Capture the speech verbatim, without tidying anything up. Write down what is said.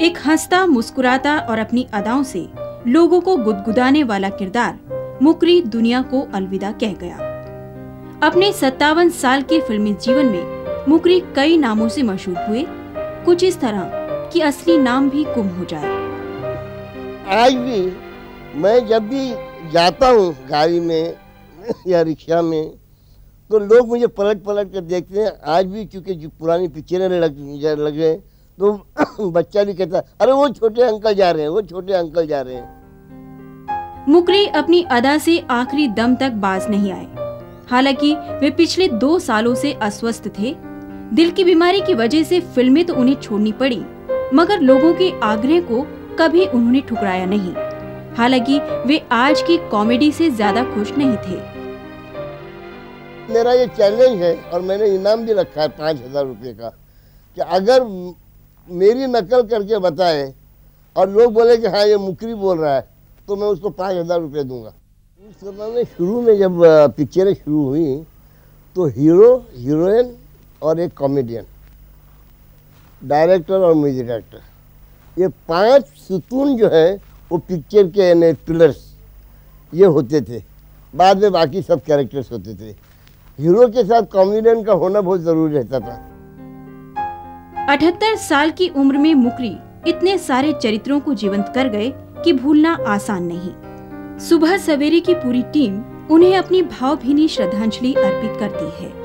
एक हंसता मुस्कुराता और अपनी अदाओं से लोगों को गुदगुदाने वाला किरदार मुकरी दुनिया को अलविदा कह गया। अपने सत्तावन साल के फिल्मी जीवन में मुकरी कई नामों से मशहूर हुए, कुछ इस तरह कि असली नाम भी गुम हो जाए। आज भी मैं जब भी जाता हूँ गाड़ी में या रिक्शा में तो लोग मुझे पलट पलट कर देखते हैं। आज भी क्योंकि जो पुरानी पिक्चरें लग लगे तो बच्चा भी कहता अरे वो छोटे अंकल जा रहे हैं, वो छोटे अंकल जा रहे हैं। मुकरी अपनी अदा से आखिरी दम तक बाज नहीं आए। हालांकि वे पिछले दो सालों से अस्वस्थ थे। दिल की बीमारी की वजह से फिल्में तो उन्हें छोड़नी पड़ी, मगर लोगों के आग्रह को कभी उन्होंने ठुकराया नहीं। हालांकि वे आज की कॉमेडी से ज्यादा खुश नहीं थे। मेरा ये चैलेंज है और मैंने इनाम भी रखा है पाँच हजार रुपये का कि अगर मेरी नकल करके बताए और लोग बोले कि हाँ ये मुकरी बोल रहा है तो मैं उसको पाँच हजार रुपये दूंगा। शुरू में जब पिक्चरें शुरू हुई तो हीरो हीरोइन और एक कॉमेडियन, डायरेक्टर और म्यूजिक डायरेक्टर, ये पांच सुतून जो है वो पिक्चर के यानी पिलर्स ये होते थे। बाद में बाकी सब कैरेक्टर्स होते थे। हीरो के साथ कॉमेडियन का होना बहुत जरूरी रहता था। अठहत्तर साल की उम्र में मुकरी इतने सारे चरित्रों को जीवंत कर गए कि भूलना आसान नहीं। सुबह सवेरे की पूरी टीम उन्हें अपनी भावभीनी श्रद्धांजलि अर्पित करती है।